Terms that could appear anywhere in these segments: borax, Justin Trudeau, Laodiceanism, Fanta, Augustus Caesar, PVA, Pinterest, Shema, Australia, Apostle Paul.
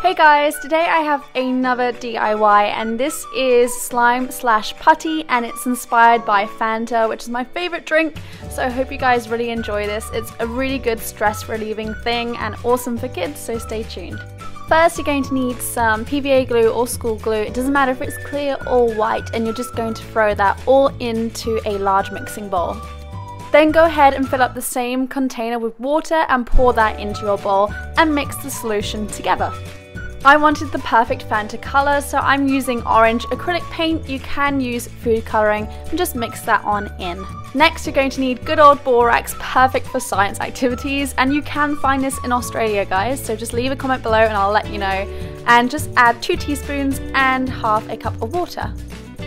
Hey guys, today I have another DIY and this is slime slash putty and it's inspired by Fanta, which is my favorite drink, so I hope you guys really enjoy this. It's a really good stress relieving thing and awesome for kids, so stay tuned. First you're going to need some PVA glue or school glue. It doesn't matter if it's clear or white, and you're just going to throw that all into a large mixing bowl. Then go ahead and fill up the same container with water and pour that into your bowl and mix the solution together. I wanted the perfect Fanta colour, so I'm using orange acrylic paint. You can use food colouring and just mix that on in. Next you're going to need good old borax, perfect for science activities, and you can find this in Australia guys, so just leave a comment below and I'll let you know. And just add 2 teaspoons and half a cup of water.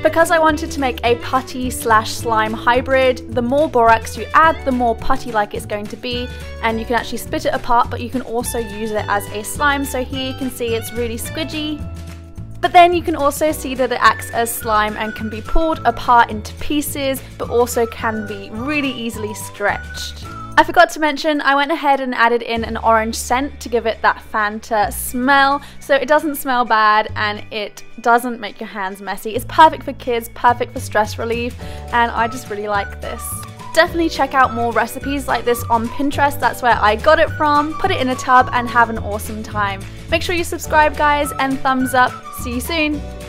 Because I wanted to make a putty slash slime hybrid, the more borax you add, the more putty like it's going to be, and you can actually split it apart, but you can also use it as a slime. So here you can see it's really squidgy, but then you can also see that it acts as slime and can be pulled apart into pieces, but also can be really easily stretched. I forgot to mention, I went ahead and added in an orange scent to give it that Fanta smell, so it doesn't smell bad and it doesn't make your hands messy. It's perfect for kids, perfect for stress relief, and I just really like this. Definitely check out more recipes like this on Pinterest, that's where I got it from. Put it in a tub and have an awesome time. Make sure you subscribe guys and thumbs up. See you soon!